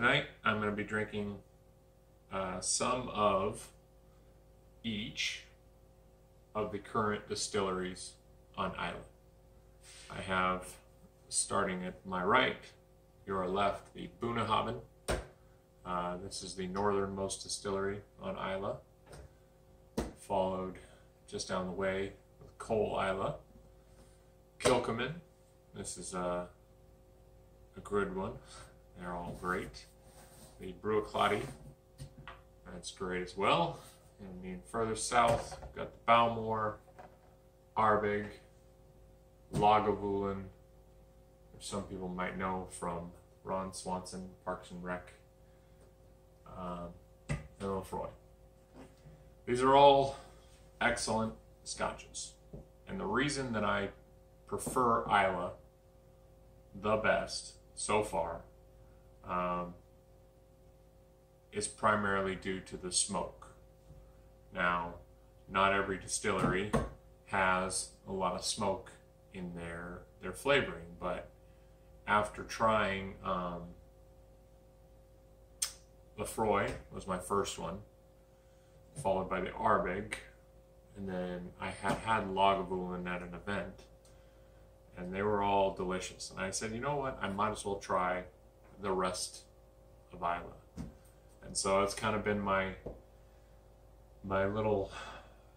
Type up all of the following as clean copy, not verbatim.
Tonight I'm going to be drinking some of each of the current distilleries on Isla. I have, starting at my right, your left, the Boonehobin. This is the northernmost distillery on Isla, followed just down the way with Coal Isla. Kilchoman, this is a good one. They're all great. The Bruichladdich, that's great as well. And then further south, we've got the Balmore, Arbig, Lagavulin, which some people might know from Ron Swanson, Parks and Rec, and Lefroy. These are all excellent scotches. And the reason that I prefer Isla the best so far is primarily due to the smoke. Now, not every distillery has a lot of smoke in their flavoring, but after trying Lefroy was my first one, followed by the Arbig, and then I had Lagavulin at an event, and they were all delicious. And I said, you know what, I might as well try the rest of Isla. And so it's kind of been my little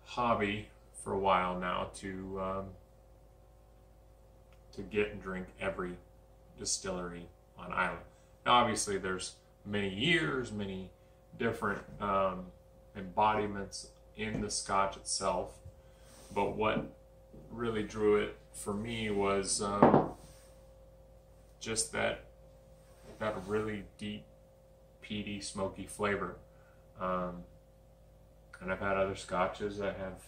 hobby for a while now to get and drink every distillery on Isla. Now obviously there's many years, many different embodiments in the Scotch itself, but what really drew it for me was just that really deep, peaty, smoky flavor. And I've had other scotches. I have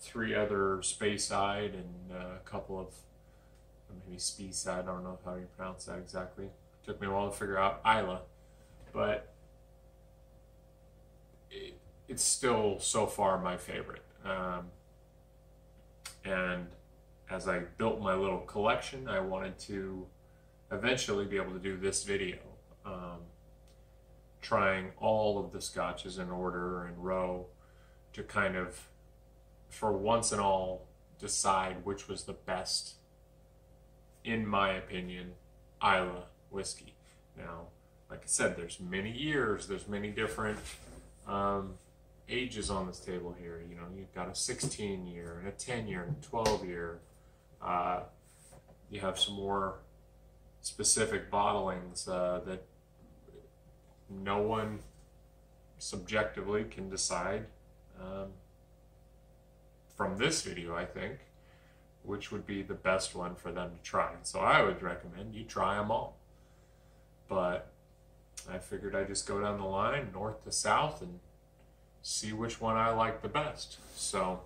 three other Speyside and a couple of maybe Speyside. I don't know how you pronounce that exactly. It took me a while to figure out Isla, but it's still so far my favorite. And as I built my little collection, I wanted to eventually be able to do this video, trying all of the scotches in order and row to kind of, for once and all, decide which was the best, in my opinion, Isla whiskey. Now, like I said, there's many years, there's many different ages on this table here. You know, you've got a 16-year and a 10-year and a 12-year. You have some more specific bottlings that no one subjectively can decide from this video, I think, which would be the best one for them to try. So I would recommend you try them all. But I figured I'd just go down the line, north to south, and see which one I like the best. So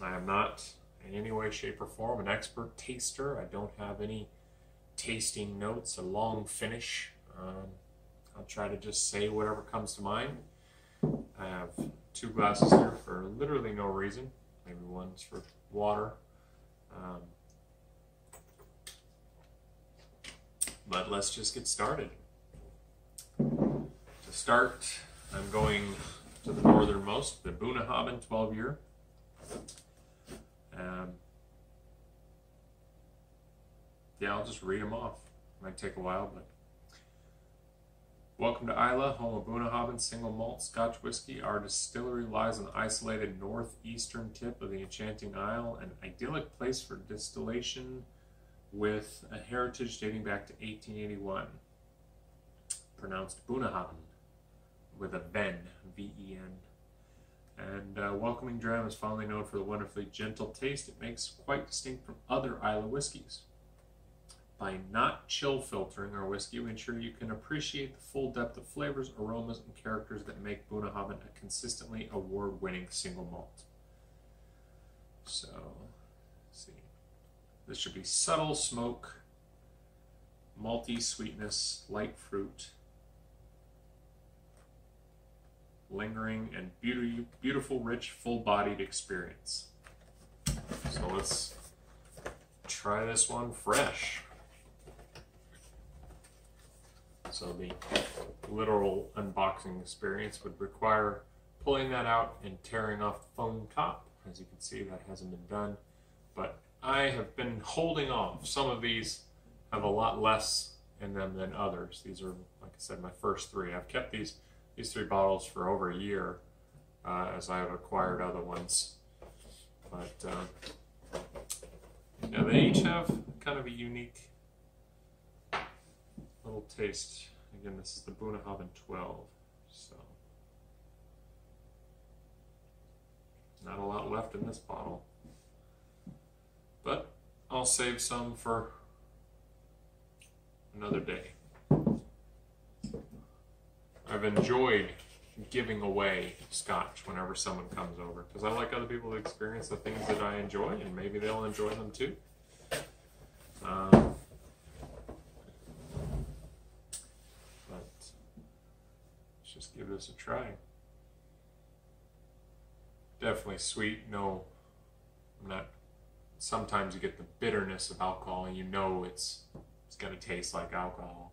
I am not in any way, shape, or form an expert taster. I don't have any tasting notes, a long finish. I'll try to just say whatever comes to mind. I have two glasses here for literally no reason. Maybe one's for water. But let's just get started. To start, I'm going to the northernmost, the Boonehobin 12-year. Yeah, I'll just read them off. It might take a while, but... Welcome to Isla, home of Boonehobin single malt Scotch whiskey. Our distillery lies on the isolated northeastern tip of the Enchanting Isle, an idyllic place for distillation with a heritage dating back to 1881. Pronounced Boonehobin with a ven, V-E-N. And welcoming dram is fondly known for the wonderfully gentle taste it makes, quite distinct from other Isla whiskeys. By not chill filtering our whiskey, we ensure you can appreciate the full depth of flavors, aromas, and characters that make Boonehobin a consistently award-winning single malt. So, let's see. This should be subtle smoke, malty sweetness, light fruit, lingering, and beautiful, rich, full-bodied experience. So let's try this one fresh. So the literal unboxing experience would require pulling that out and tearing off the foam top. As you can see, that hasn't been done, but I have been holding off. Some of these have a lot less in them than others. These are, like I said, my first three. I've kept these three bottles for over a year as I have acquired other ones, but now they each have kind of a unique little taste. Again, this is the Bunahabend 12, so not a lot left in this bottle, but I'll save some for another day. I've enjoyed giving away scotch whenever someone comes over, because I like other people to experience the things that I enjoy, and maybe they'll enjoy them too. But let's just give this a try. Definitely sweet. No, I'm not. Sometimes you get the bitterness of alcohol, and you know it's going to taste like alcohol.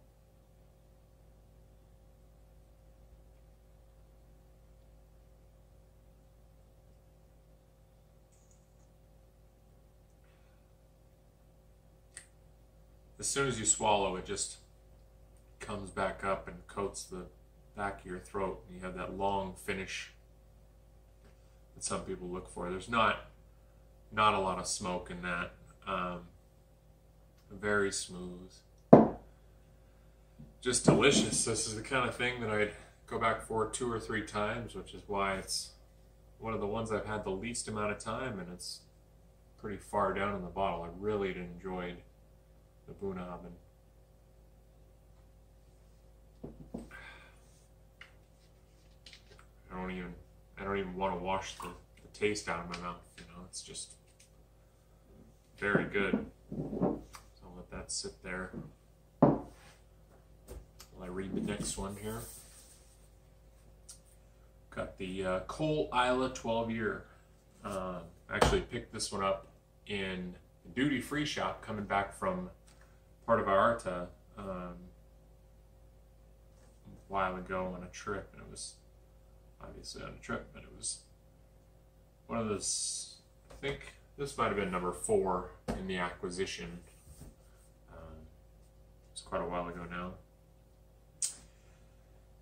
As soon as you swallow, it just comes back up and coats the back of your throat, and you have that long finish that some people look for. There's not a lot of smoke in that. Very smooth, just delicious. This is the kind of thing that I'd go back for 2 or 3 times, which is why it's one of the ones I've had the least amount of time, and it's pretty far down in the bottle. I really enjoyed the Bunahabend. I don't even want to wash the taste out of my mouth, you know. It's just very good. So I'll let that sit there while I read the next one here. Got the Cole Isla 12-year. Actually picked this one up in the duty-free shop coming back from Puerto Vallarta a while ago on a trip, and it was obviously on a trip, but it was one of those, I think this might have been number 4 in the acquisition. It's quite a while ago now.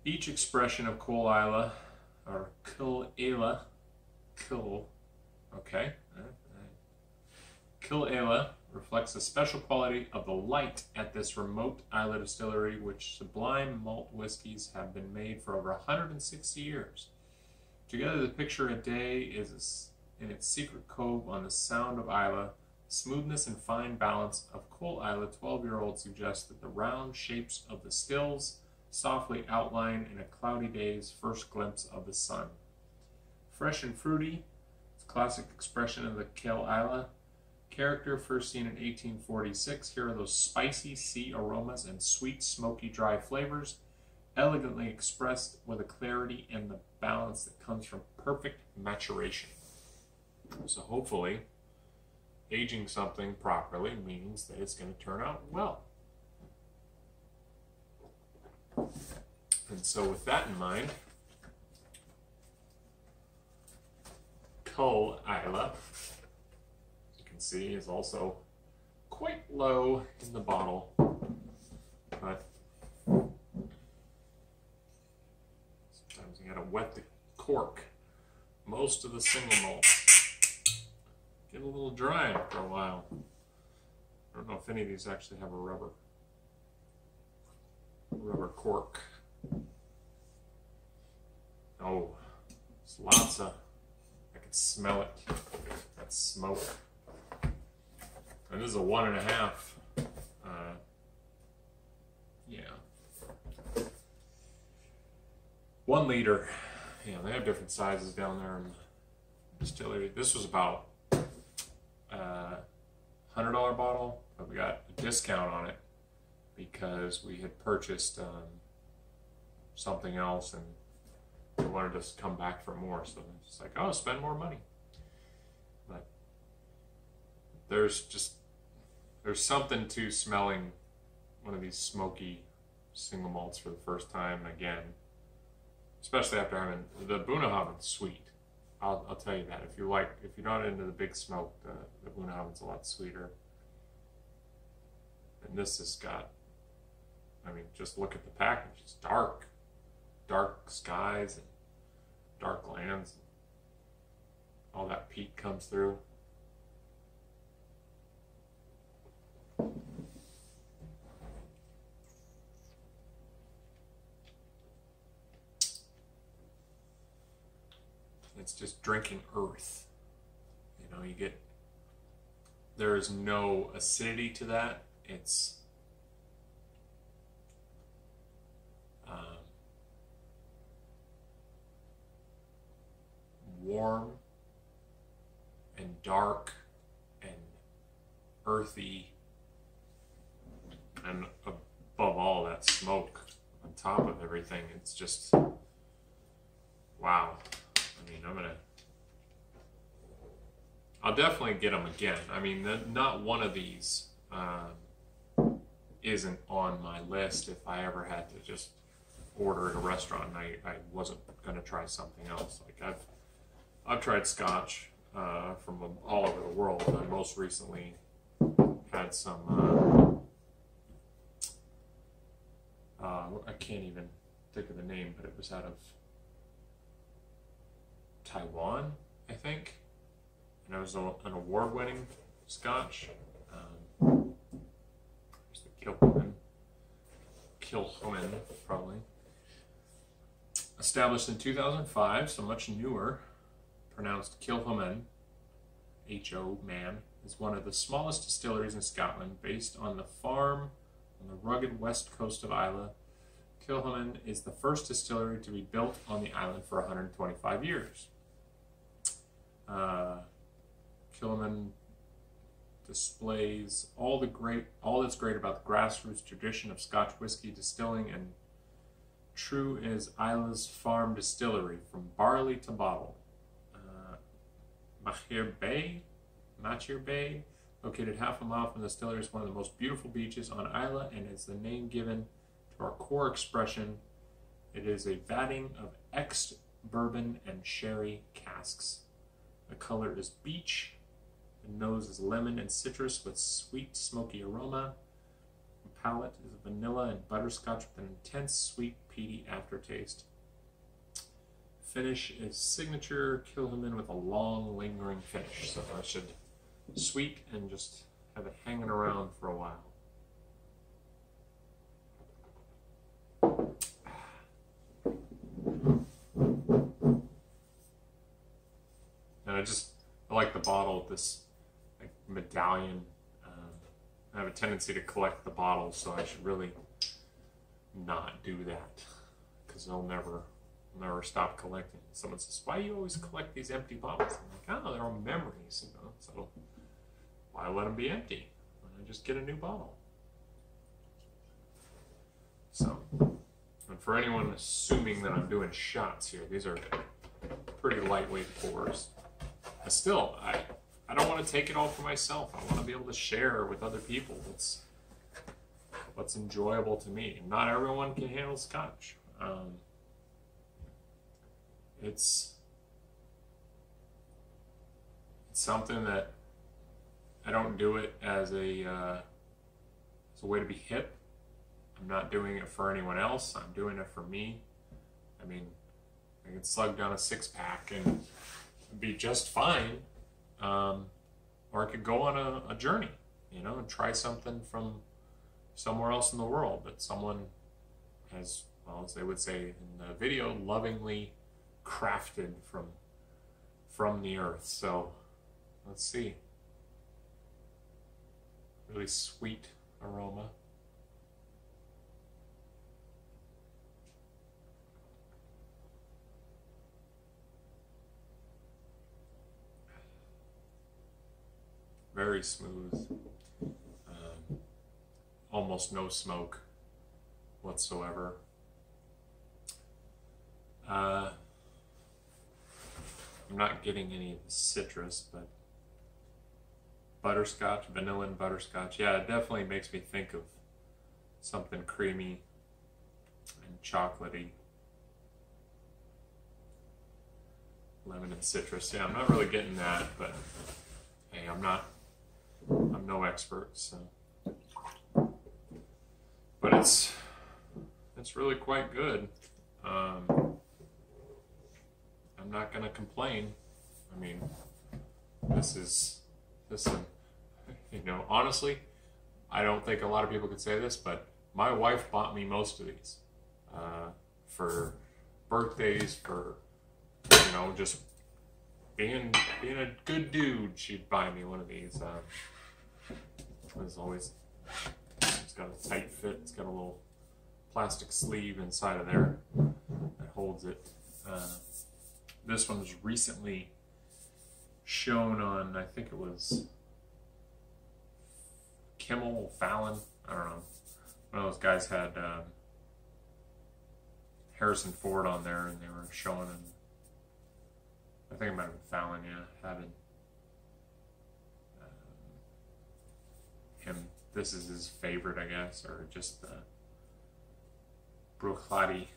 Each expression of Cole Isla, or Cole Isla, Cole Isla reflects the special quality of the light at this remote islet distillery, which sublime malt whiskies have been made for over 160 years. Together, the picture a day is in its secret cove on the Sound of Isla. Smoothness and fine balance of Cole Isla 12-year-old suggests that the round shapes of the stills softly outline in a cloudy day's first glimpse of the sun. Fresh and fruity, its classic expression of the Cole Isla character, first seen in 1846, here are those spicy sea aromas and sweet, smoky, dry flavors, elegantly expressed with a clarity and the balance that comes from perfect maturation. So hopefully, aging something properly means that it's going to turn out well. And so with that in mind, Cole Isla, see, is also quite low in the bottle, but sometimes you gotta wet the cork. Most of the single malts get a little dry after a while. I don't know if any of these actually have a rubber cork. Oh, there's lots of, I can smell it, that smoke. And this is a 1.5. Yeah. 1 liter. Yeah, they have different sizes down there in the distillery. This was about $100 bottle, but we got a discount on it because we had purchased something else and they wanted us to come back for more. So it's like, oh, spend more money. But there's something to smelling one of these smoky single malts for the first time again, especially after having the Bunahaven's sweet. I'll tell you that. If you're not into the big smoke, the Bunahaven's a lot sweeter. And this has got, I mean, just look at the package. It's dark. Dark skies and dark lands. All that peat comes through. It's just drinking earth. You know, you get, there is no acidity to that. It's warm and dark and earthy, and above all that smoke on top of everything. It's just wow. I mean, I'll definitely get them again. I mean, not one of these isn't on my list. If I ever had to just order at a restaurant and I wasn't gonna try something else, like I've tried Scotch from all over the world. I most recently had some. I can't even think of the name, but it was out of Taiwan, I think, and it was an award-winning Scotch. There's the Kilchoman, probably established in 2005, so much newer. Pronounced Kilchoman, H-O-man, is one of the smallest distilleries in Scotland, based on the farm on the rugged west coast of Islay. Kilchoman is the first distillery to be built on the island for 125 years. Kilchoman displays all that's great about the grassroots tradition of Scotch whiskey distilling, and true is Islay's farm distillery, from barley to bottle. Machir Bay, located half a mile from the distillery, is one of the most beautiful beaches on Islay, and is the name given to our core expression. It is a vatting of ex-bourbon and sherry casks. The color is beach. The nose is lemon and citrus with sweet, smoky aroma. The palate is vanilla and butterscotch with an intense, sweet, peaty aftertaste. Finish is signature Kilchoman with a long, lingering finish. So I should sweet and just have it hanging around for a while. And I like the bottle of this, like, medallion. I have a tendency to collect the bottles, so I should really not do that, because I'll never stop collecting. Someone says, "Why do you always collect these empty bottles?" I'm like, "Oh, they're all memories, you know. So why let them be empty? Why not just get a new bottle?" So, and for anyone assuming that I'm doing shots here, these are pretty lightweight pours. Still, I don't want to take it all for myself. I want to be able to share with other people what's enjoyable to me. And not everyone can handle Scotch. It's something that I don't do it as a way to be hip. I'm not doing it for anyone else. I'm doing it for me. I mean, I can slug down a six-pack and be just fine, or I could go on a journey, you know, and try something from somewhere else in the world that someone has, well, as they would say in the video, lovingly crafted from the earth. So let's see. Really sweet aroma. Very smooth, almost no smoke whatsoever. I'm not getting any of the citrus, but butterscotch, vanilla and butterscotch. Yeah, it definitely makes me think of something creamy, and chocolatey. Lemon and citrus. Yeah, I'm not really getting that, but hey, I'm no expert, so. But it's really quite good. I'm not gonna complain. I mean, listen, you know, honestly, I don't think a lot of people could say this, but my wife bought me most of these for birthdays, for, you know, just being a good dude. She'd buy me one of these. There's always, it's got a tight fit. It's got a little plastic sleeve inside of there that holds it. This one was recently shown on, I think it was Kimmel, Fallon, I don't know. One of those guys had Harrison Ford on there, and they were showing him. I think it might have been Fallon, yeah, having him. This is his favorite, I guess, or just the Bruichladdich,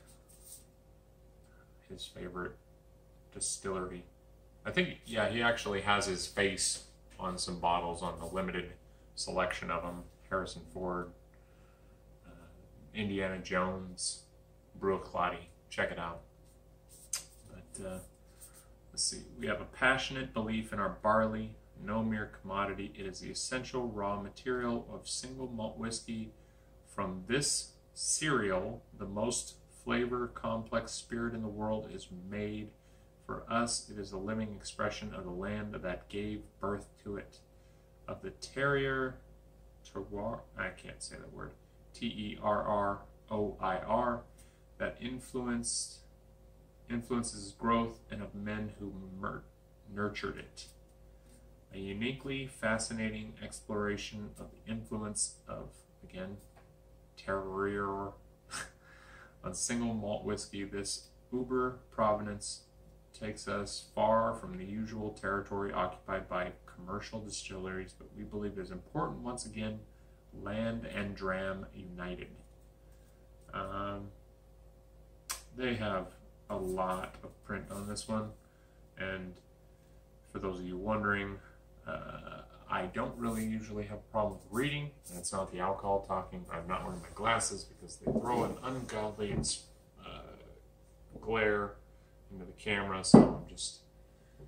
his favorite distillery. I think, yeah, he actually has his face on some bottles on the limited selection of them. Harrison Ford, Indiana Jones, Bruichladdich. Check it out. But let's see. We have a passionate belief in our barley, no mere commodity. It is the essential raw material of single malt whiskey. From this cereal, the most flavor complex spirit in the world is made. For us, it is a living expression of the land that gave birth to it. Of the terroir, I can't say that word, terroir, that influences growth, and of men who nurtured it. A uniquely fascinating exploration of the influence of, again, terroir on single malt whiskey. This uber provenance takes us far from the usual territory occupied by commercial distilleries, but we believe it is important once again, land and dram united. They have a lot of print on this one, and for those of you wondering, I don't really usually have a problem with reading, and it's not the alcohol talking. I'm not wearing my glasses because they throw an ungodly glare into the camera, so I'm just a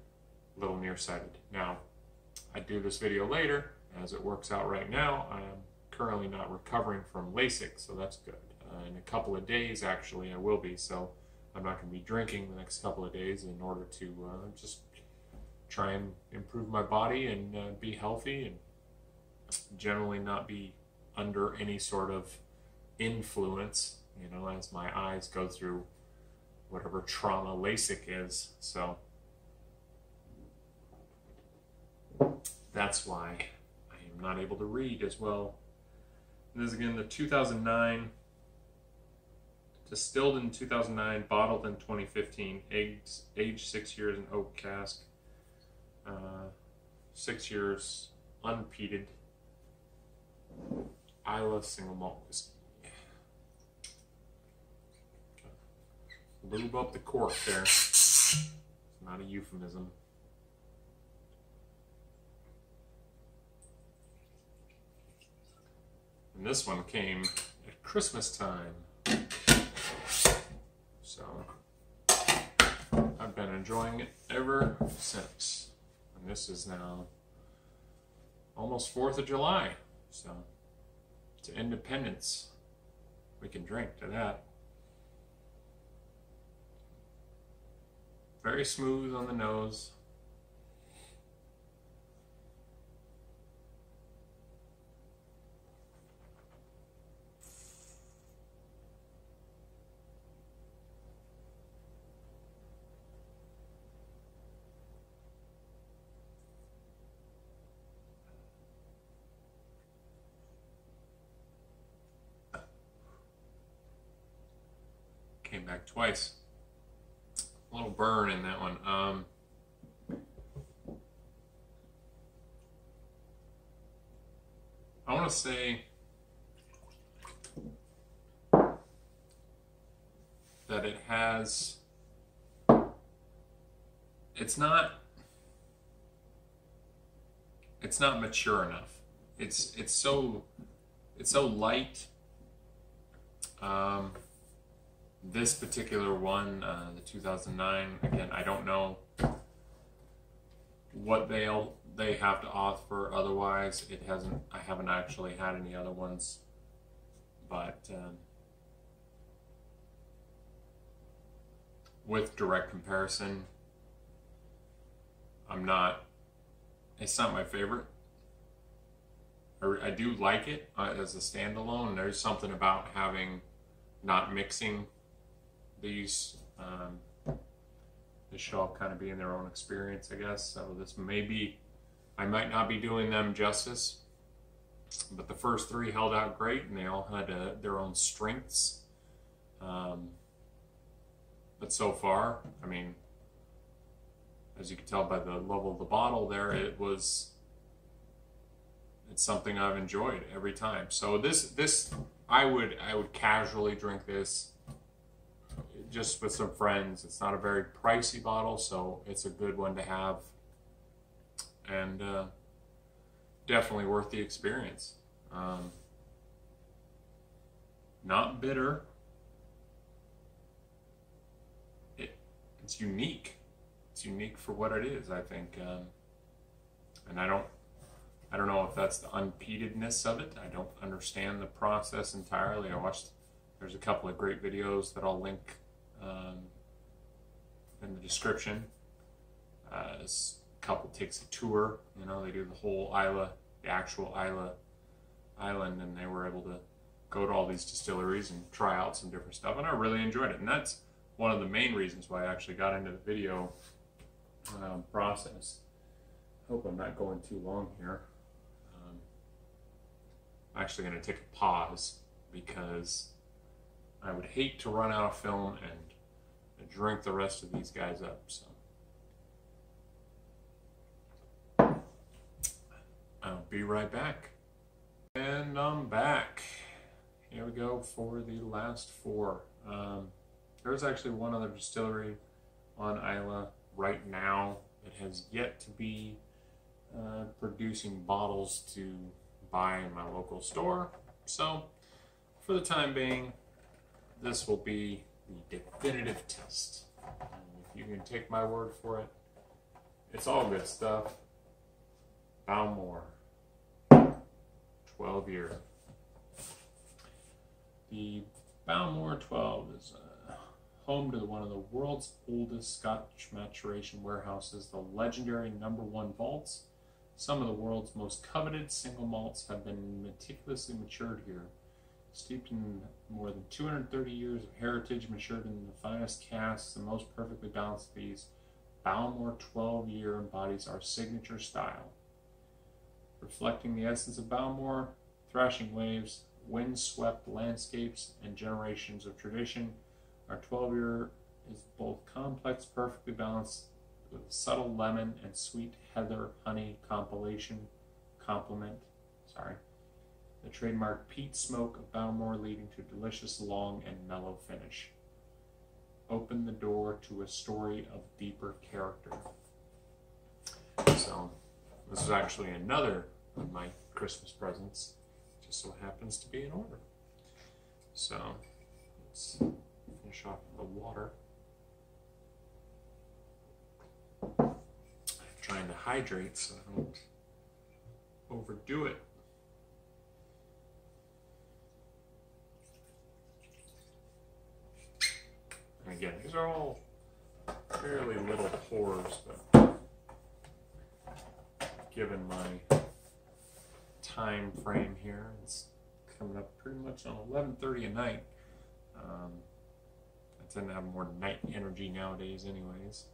little nearsighted. Now, I do this video later. As it works out right now, I'm currently not recovering from LASIK, so that's good. In a couple of days, actually, I will be, so I'm not going to be drinking the next couple of days in order to just try and improve my body and be healthy and generally not be under any sort of influence, you know, as my eyes go through whatever trauma LASIK is. So that's why I am not able to read as well. And this is again the 2009, distilled in 2009, bottled in 2015, aged 6 years in oak cask, 6 years unpeated, Islay single malt whiskey. Lube up the cork there. It's not a euphemism. And this one came at Christmas time. So I've been enjoying it ever since. And this is now almost 4th of July. So to Independence, we can drink to that. Very smooth on the nose. Came back twice. A little burn in that one. I want to say that it has, it's not mature enough. It's so light. This particular one, the 2009, again, I don't know what they have to offer otherwise. It hasn't, I haven't actually had any other ones, but with direct comparison, it's not my favorite. I do like it as a standalone. There's something about having, not mixing these, this should all kind of be in their own experience, I guess. So this may be, I might not be doing them justice, but the first three held out great, and they all had their own strengths. But so far, I mean, as you can tell by the level of the bottle there, it's something I've enjoyed every time. So this I would casually drink this just with some friends. It's not a very pricey bottle, so it's a good one to have, and definitely worth the experience. Not bitter. It's unique. It's unique for what it is, I think. And I don't know if that's the unpeatedness of it. I don't understand the process entirely. I watched, there's a couple of great videos that I'll link in the description. This couple takes a tour, you know, they do the whole Islay, the actual Islay island, and they were able to go to all these distilleries and try out some different stuff, and I really enjoyed it. And that's one of the main reasons why I actually got into the video process. I hope I'm not going too long here. I'm actually going to take a pause because I would hate to run out of film and drink the rest of these guys up. So I'll be right back. And I'm back. Here we go for the last four. There's actually one other distillery on Islay right now that has yet to be producing bottles to buy in my local store. So for the time being, this will be the definitive test. If you can take my word for it, it's all good stuff. Balmore, 12 year. The Balmore 12 is home to one of the world's oldest Scotch maturation warehouses, the legendary #1 vaults. Some of the world's most coveted single malts have been meticulously matured here. Steeped in more than 230 years of heritage, matured in the finest casks, the most perfectly balanced of these, Balmore 12-year embodies our signature style. Reflecting the essence of Balmore, thrashing waves, wind-swept landscapes, and generations of tradition, our 12-year is both complex, perfectly balanced, with a subtle lemon and sweet heather honey complement. Sorry. The trademark peat smoke of Balmore leading to a delicious, long, and mellow finish. Open the door to a story of deeper character. So, this is actually another of my Christmas presents. Just so happens to be in order. So, let's finish off the water. I'm trying to hydrate so I don't overdo it. And again, these are all fairly little pours, but given my time frame here, it's coming up pretty much on 11:30 at night. I tend to have more night energy nowadays anyways.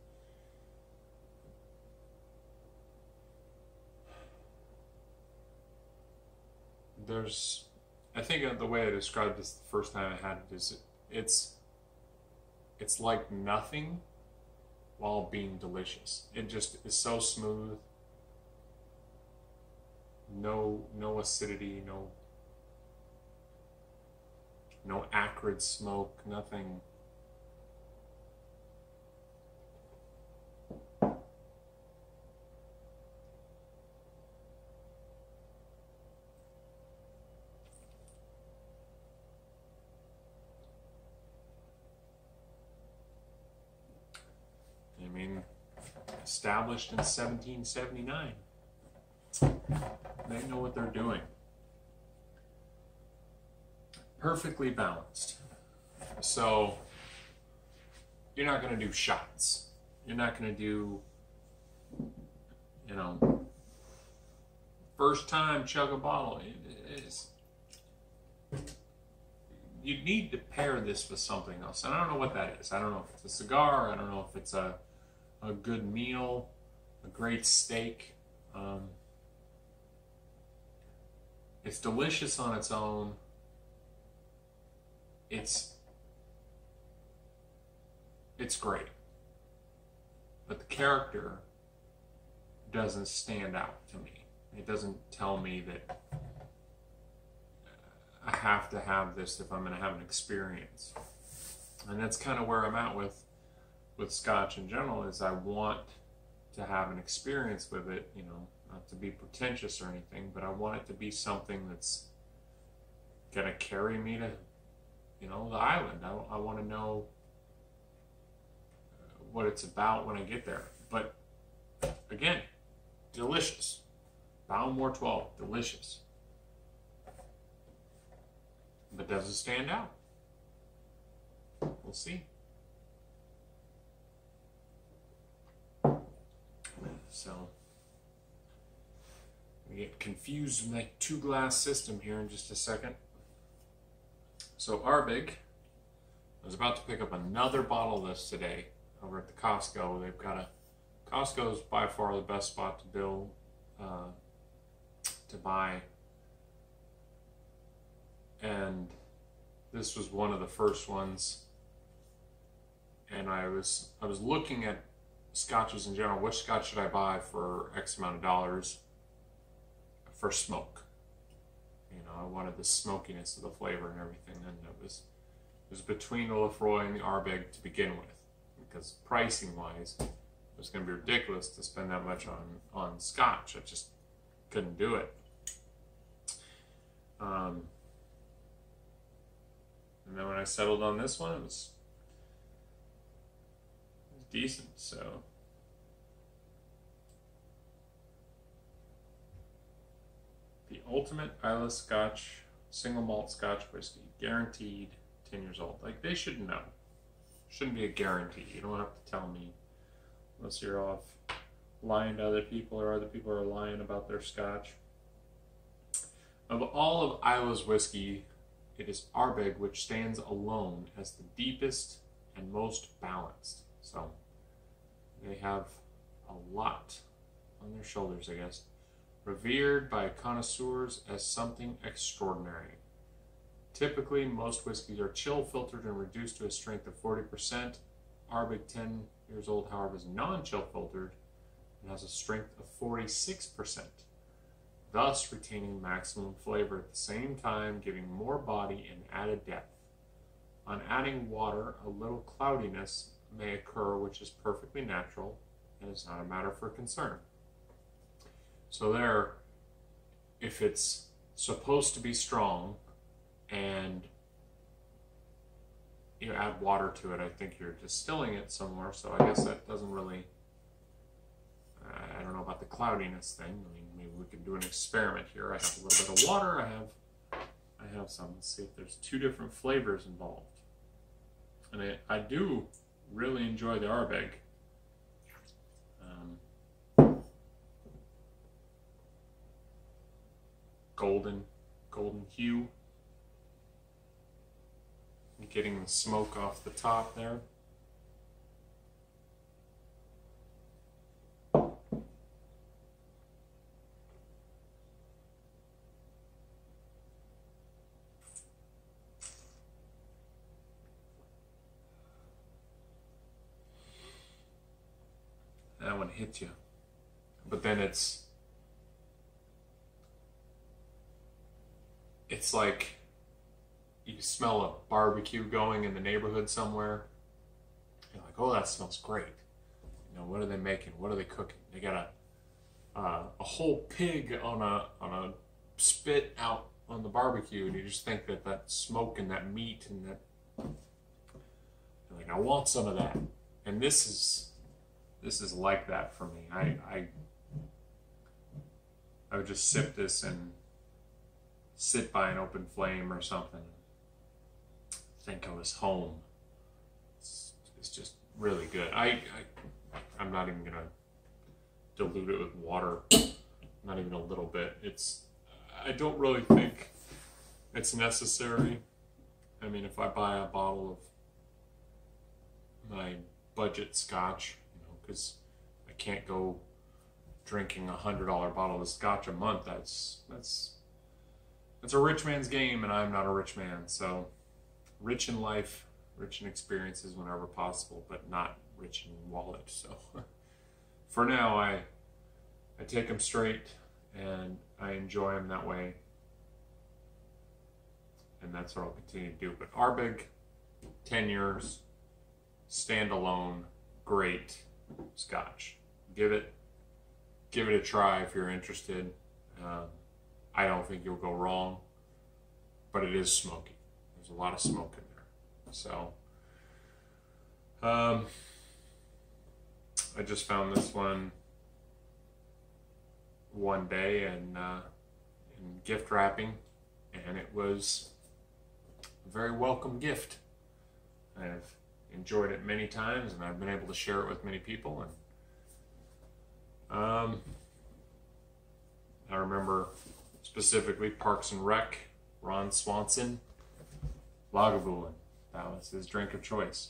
I think the way I described this the first time I had it is it's like nothing while being delicious. It just is so smooth. No acidity, no acrid smoke, nothing established in 1779. They know what they're doing. Perfectly balanced. So you're not going to do shots. You're not going to do, you know, first time chug a bottle. You need to pair this with something else. And I don't know what that is. I don't know if it's a cigar. I don't know if it's a good meal, a great steak. It's delicious on its own. It's great. But the character doesn't stand out to me. It doesn't tell me that I have to have this if I'm going to have an experience. And that's kind of where I'm at with Scotch in general, is I want to have an experience with it, you know, not to be pretentious or anything, but I want it to be something that's going to carry me to, you know, the island. I want to know what it's about when I get there. But again, delicious. Ballymore 12, delicious. But doesn't stand out. We'll see. So, we get confused in that two-glass system here in just a second. So Ardbeg, I was about to pick up another bottle of this today over at the Costco. They've got a, Costco's by far the best spot to build, to buy. And this was one of the first ones, and I was looking at scotches in general. Which scotch should I buy for X amount of dollars for smoke? You know, I wanted the smokiness of the flavor and everything, and it was between the Lefroy and the Ardbeg to begin with, because pricing wise it was going to be ridiculous to spend that much on scotch. I just couldn't do it. And then when I settled on this one, it was decent, so. The Ultimate Islay Scotch, Single Malt Scotch Whiskey, guaranteed 10 years old. Like, they should know. Shouldn't be a guarantee. You don't have to tell me, unless you're off lying to other people or other people are lying about their scotch. Of all of Islay's whiskey, it is Ardbeg which stands alone as the deepest and most balanced. So they have a lot on their shoulders, I guess. Revered by connoisseurs as something extraordinary. Typically, most whiskeys are chill filtered and reduced to a strength of 40%. Ardbeg 10 years old, however, is non-chill filtered and has a strength of 46%. Thus retaining maximum flavor at the same time, giving more body and added depth. On adding water, a little cloudiness may occur, which is perfectly natural and is not a matter for concern. So there, if it's supposed to be strong and you add water to it, I think you're distilling it somewhere, so I guess that doesn't really, I don't know about the cloudiness thing. I mean, maybe we can do an experiment here. I have a little bit of water. I have some. Let's see if there's two different flavors involved. And I do really enjoy the Ardbeg. Golden hue. Getting the smoke off the top there. That one hits you, but then it's like you smell a barbecue going in the neighborhood somewhere. You're like, oh, that smells great. You know, what are they making? What are they cooking? They got a whole pig on a spit out on the barbecue, and you just think that smoke and that meat and that, you're like, I want some of that. And this is This is like that for me. I would just sip this and sit by an open flame or something. Think I was home. It's just really good. I'm not even gonna dilute it with water, not even a little bit. I don't really think it's necessary. I mean, if I buy a bottle of my budget scotch, you know, because I can't go drinking $100 bottle of scotch a month. That's a rich man's game, and I'm not a rich man. So rich in life, rich in experiences whenever possible, but not rich in wallet. So for now, I take them straight and I enjoy them that way. And that's what I'll continue to do. But Ardbeg, 10 years, standalone, great scotch. Give it a try if you're interested. I don't think you'll go wrong, but it is smoky. There's a lot of smoke in there. So I just found this one day in gift wrapping, and it was a very welcome gift. I've enjoyed it many times, and I've been able to share it with many people. And I remember specifically Parks and Rec, Ron Swanson, Lagavulin. That was his drink of choice.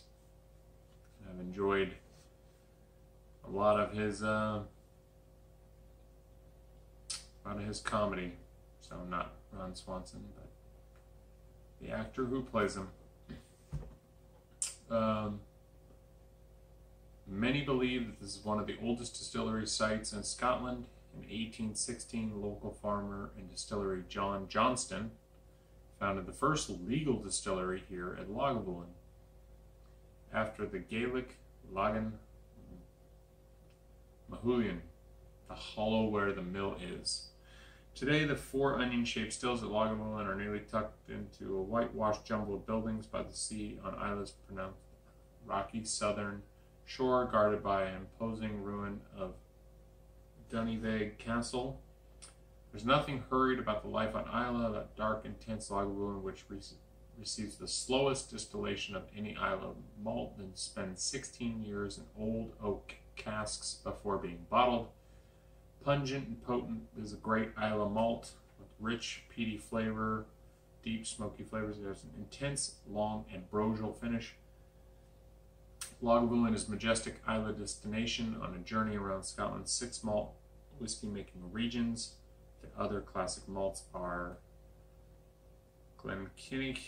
I've enjoyed a lot of his comedy. So not Ron Swanson, but the actor who plays him. Many believe that this is one of the oldest distillery sites in Scotland. In 1816, local farmer and distillery John Johnston founded the first legal distillery here at Lagavulin. After the Gaelic Lagan Mahulian, the hollow where the mill is. Today, the four onion-shaped stills at Lagavulin are nearly tucked into a whitewashed jumble of buildings by the sea on Isla's pronounced rocky southern shore, guarded by an imposing ruin of Duniveg Castle. There's nothing hurried about the life on Islay, that dark, intense Lagavulin, which receives the slowest distillation of any Islay malt and spends 16 years in old oak casks before being bottled. Pungent and potent is a great Islay malt with rich, peaty flavor, deep, smoky flavors. There's an intense, long, ambrosial finish. Lagavulin is majestic Islay destination on a journey around Scotland's 6 malt whiskey-making regions. The other classic malts are Glenkinnig,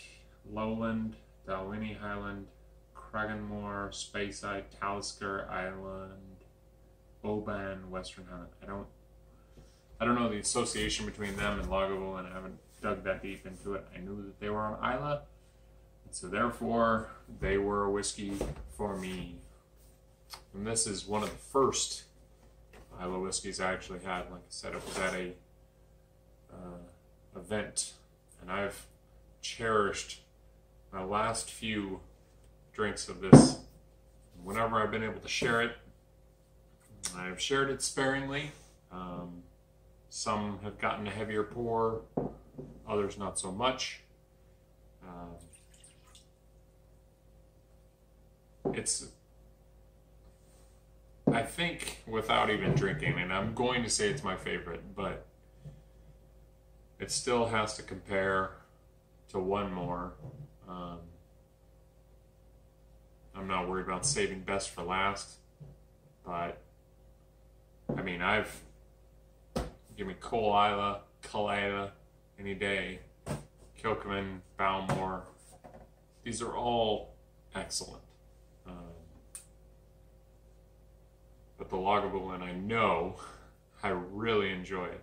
Lowland, Dalwhinnie Highland, Craigenmore, Speyside, Talisker Island, Oban, Western Highland. I don't know the association between them and Lagavulin. I haven't dug that deep into it. I knew that they were on Islay, and so therefore they were a whiskey for me. And this is one of the first Islay whiskeys I actually had. Like I said, it was at a event, and I've cherished my last few drinks of this. Whenever I've been able to share it, I've shared it sparingly. Some have gotten a heavier pour, others not so much. I think, without even drinking, and I'm going to say it's my favorite, but it still has to compare to one more. I'm not worried about saving best for last, but I mean, give me Coal Islay, Culleila any day, Kilchoman, Ballymore. These are all excellent. But the Lagavulin, I really enjoy it.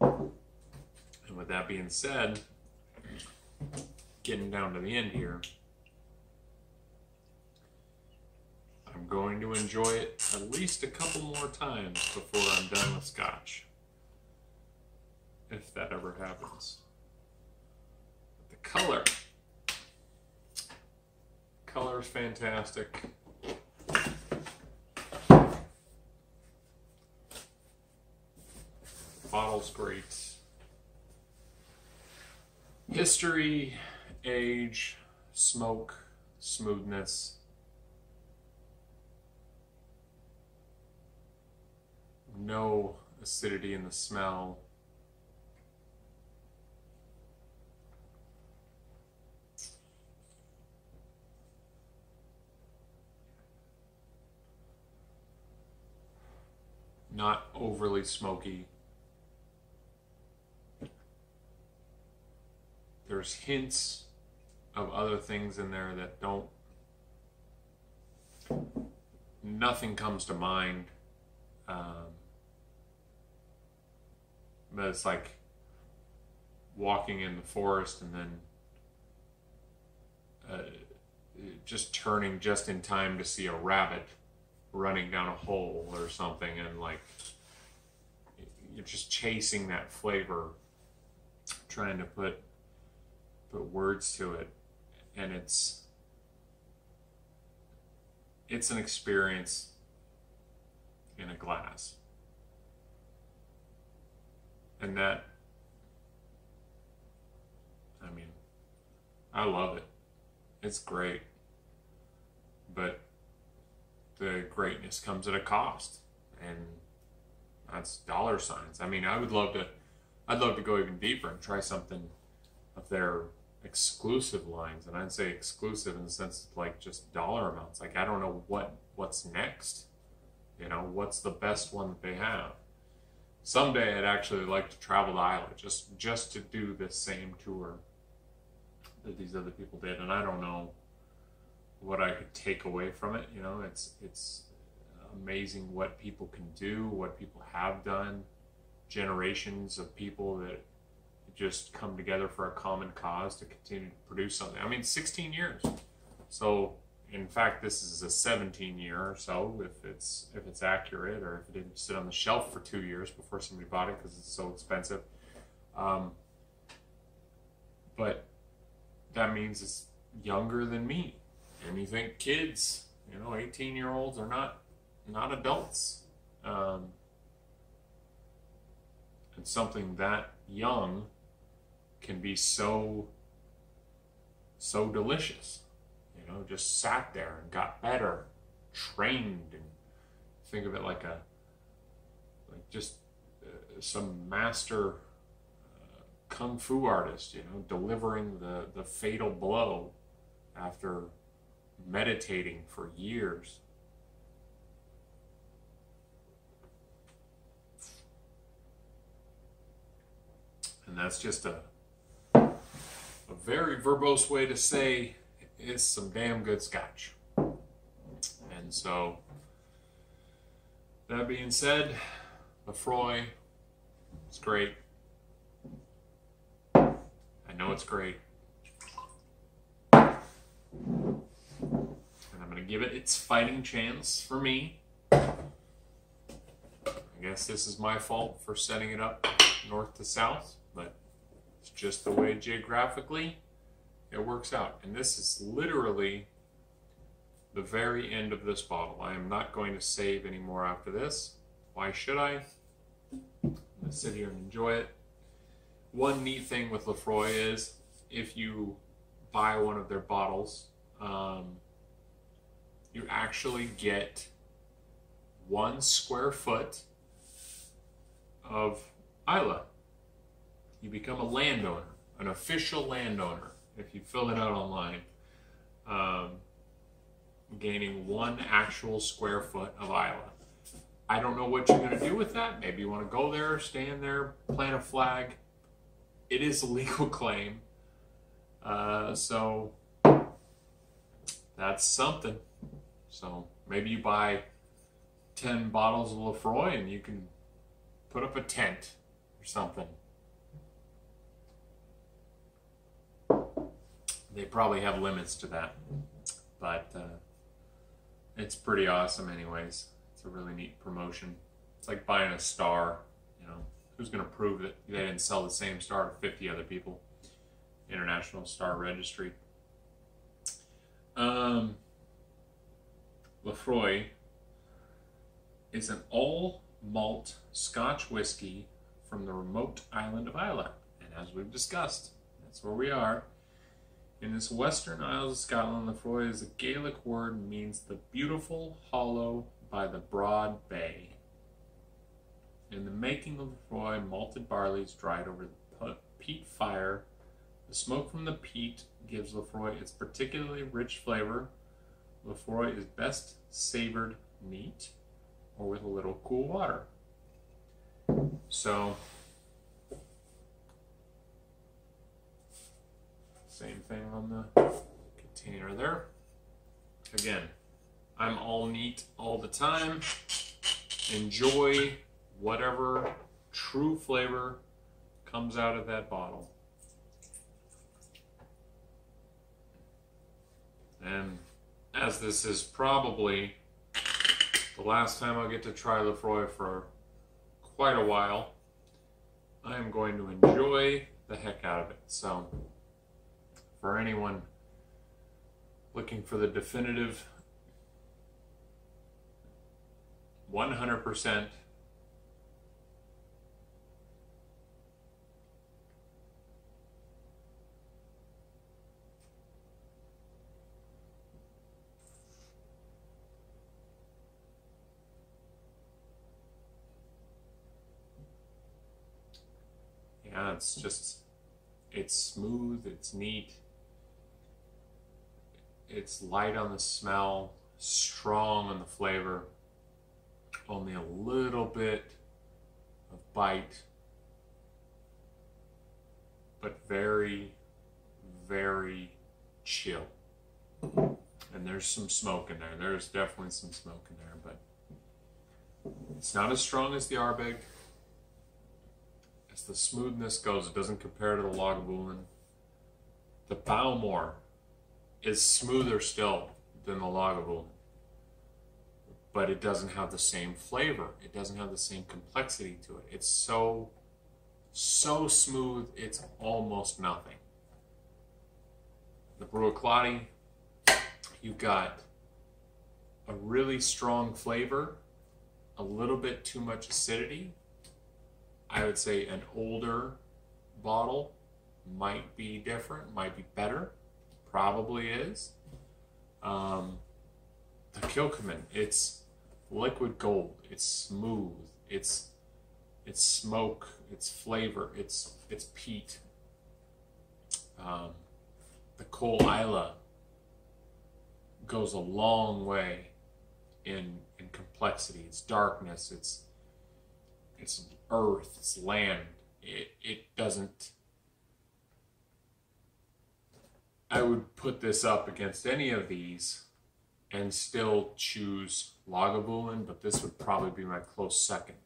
And with that being said, getting down to the end here, I'm going to enjoy it at least a couple more times before I'm done with scotch, if that ever happens. But the color Color's fantastic. Bottle's great. History, age, smoke, smoothness. No acidity in the smell. Not overly smoky. There's hints of other things in there that don't, nothing comes to mind. But it's like walking in the forest and then just turning just in time to see a rabbit running down a hole or something, and like you're just chasing that flavor, trying to put words to it, and it's an experience in a glass, and that, I mean, I love it. It's great, but the greatness comes at a cost, and that's dollar signs. I mean, I'd love to go even deeper and try something of their exclusive lines, and I'd say exclusive in the sense of like just dollar amounts. Like, I don't know what's next, you know, what's the best one that they have. Someday I'd actually like to travel to Iowa just to do the same tour that these other people did, and I don't know what I could take away from it. You know, it's amazing what people can do, what people have done, generations of people that just come together for a common cause to continue to produce something. I mean, 16 years. So in fact, this is a 17 year or so, if it's accurate, or if it didn't sit on the shelf for 2 years before somebody bought it because it's so expensive. But that means it's younger than me. And you think kids, you know, 18-year-olds are not adults. And something that young can be so delicious, you know, just sat there and got better, trained, and think of it like some master kung fu artist, you know, delivering the fatal blow after meditating for years. And that's just a very verbose way to say it's some damn good scotch. And so, that being said, Lefroy, it's great. I know it's great. And I'm going to give it its fighting chance for me. I guess this is my fault for setting it up north to south, but it's just the way geographically it works out. And this is literally the very end of this bottle. I am not going to save anymore after this. Why should I? I'm going to sit here and enjoy it. One neat thing with Lefroy is if you buy one of their bottles, you actually get 1 square foot of Isla. You become a landowner, an official landowner, if you fill it out online, gaining 1 actual square foot of Isla. I don't know what you're going to do with that. Maybe you want to go there, stand there, plant a flag. It is a legal claim. So that's something. So maybe you buy 10 bottles of Lefroy and you can put up a tent or something. They probably have limits to that, but it's pretty awesome anyways. It's a really neat promotion. It's like buying a star, you know. Who's going to prove that they didn't sell the same star to 50 other people? International Star Registry. Lefroy is an all malt Scotch whiskey from the remote island of Islay. And as we've discussed, that's where we are. In this western isles of Scotland, Lefroy is a Gaelic word and means the beautiful hollow by the broad bay. In the making of Lefroy, malted barley is dried over the peat fire. The smoke from the peat gives Lefroy its particularly rich flavor. Lefroy is best savored neat or with a little cool water. So, same thing on the container there. Again, I'm all neat all the time. Enjoy whatever true flavor comes out of that bottle. And as this is probably the last time I'll get to try Lefroy for quite a while, I am going to enjoy the heck out of it. So for anyone looking for the definitive 100% it's just, it's smooth, it's neat, it's light on the smell, strong on the flavor, only a little bit of bite, but very, very chill. And there's some smoke in there. There's definitely some smoke in there, but it's not as strong as the Ardbeg. As the smoothness goes, it doesn't compare to the Lagavulin. The Bowmore is smoother still than the Lagavulin, but it doesn't have the same flavor. It doesn't have the same complexity to it. It's so smooth, it's almost nothing. The Bruichladdich, you've got a really strong flavor, a little bit too much acidity. I would say an older bottle might be different, might be better, probably is. The Kilchoman, it's liquid gold, it's smooth, it's smoke, it's flavor, it's peat. The Coal Islay goes a long way in complexity, it's darkness, it's earth, it's land. It doesn't... I would put this up against any of these and still choose Lagavulin, but this would probably be my close second.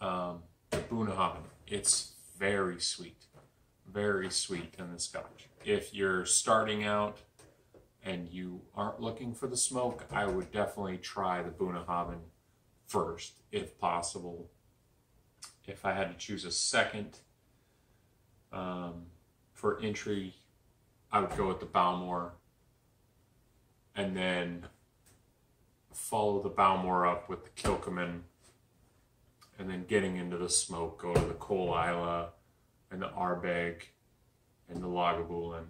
The Boonhaven, it's very sweet in the Scotch. If you're starting out and you aren't looking for the smoke, I would definitely try the Boonhaven first, if possible. If I had to choose a second for entry, I would go with the Bowmore and then follow the Bowmore up with the Kilchoman, and then getting into the smoke, go to the Coal Islay and the Ardbeg and the Lagavulin.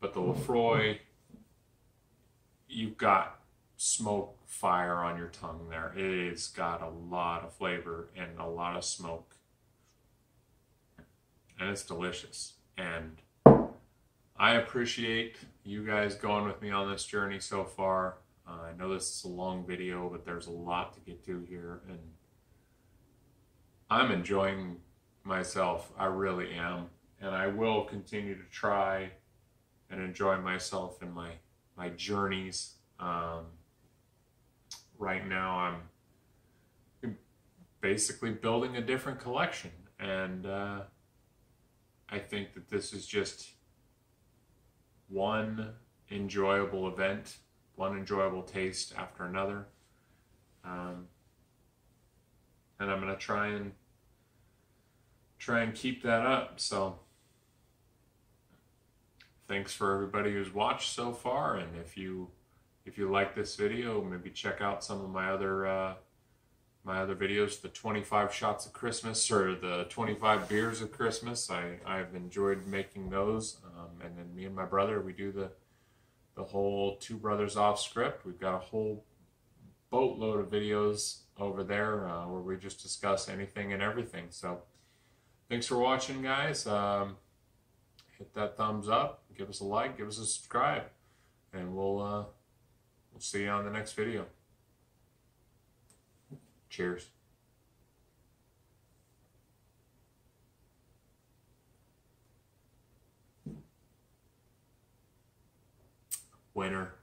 But the Lefroy, you've got smoke, fire on your tongue there. It's got a lot of flavor and a lot of smoke, and it's delicious. And I appreciate you guys going with me on this journey so far. I know this is a long video, but there's a lot to get to here, and I'm enjoying myself. I really am, and I will continue to try and enjoy myself in my journeys. Right now I'm basically building a different collection, and I think that this is just one enjoyable event, one enjoyable taste after another, and I'm going to try and keep that up. So Thanks for everybody who's watched so far, and if you like this video, maybe check out some of my other videos, the 25 shots of Christmas or the 25 beers of Christmas. I've enjoyed making those, and then me and my brother, we do the whole Two Brothers Off Script. We've got a whole boatload of videos over there where we just discuss anything and everything. So thanks for watching, guys. Hit that thumbs up, give us a like, give us a subscribe, and we'll see you on the next video. Cheers. Winner.